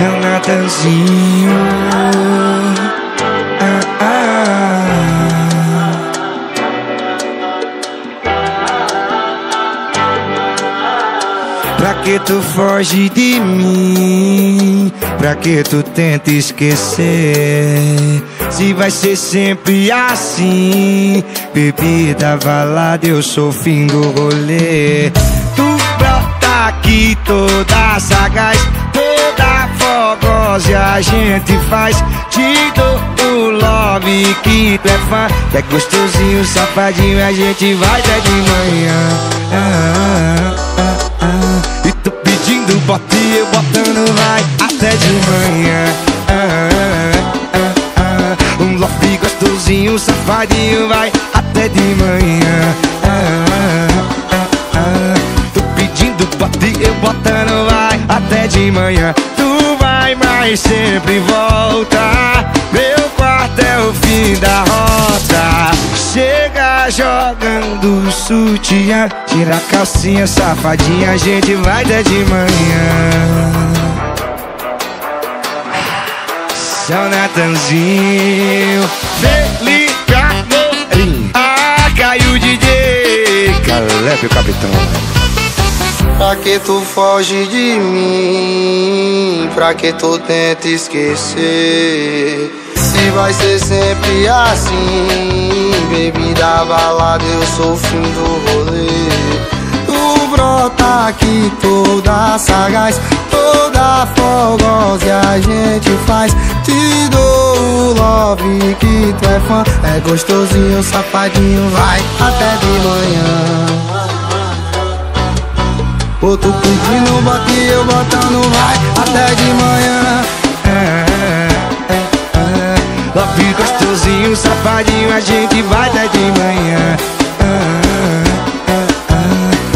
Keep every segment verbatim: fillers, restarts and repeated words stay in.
eu natanzinho. Ah, ah. Pra que tu foge de mim? Pra que tu tenta esquecer? Se vai ser sempre assim, bebida, balada, eu sou o fim do rolê. Tu brota aqui toda sagaz, toda fogosa e a gente faz. Te dou o love que tu é fã, tu é gostosinho, safadinho, a gente vai até de manhã. Ah, ah, ah, ah. E tu pedindo, bota e eu botando, vai até de manhã. Ah, um love gostosinho, safadinho, vai até de manhã. Ah, ah, ah. Tô pedindo, bota e eu botando, vai até de manhã. Tu vai, mas sempre volta. Meu quarto é o fim da rota. Chega jogando sutiã, tira a calcinha, safadinha, a gente vai até de manhã. Seu Natanzinho, Felipe Amorim, ah, caiu D J Caleb o capitão. Pra que tu foge de mim? Pra que tu tenta esquecer? Se vai ser sempre assim, bebida, balada, eu sou o fim do rolê. Tu brota aqui toda sagaz, toda fogosa e a gente faz. Te dou o love que tu é fã, é gostosinho, safadinho, vai até de manhã. Ou tu pedindo, bota e eu botando, vai até de manhã. É, é, é, é. Love gostosinho, safadinho, a gente vai até de manhã.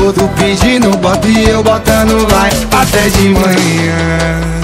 Ou tu pedindo, bota e eu botando, vai até de manhã.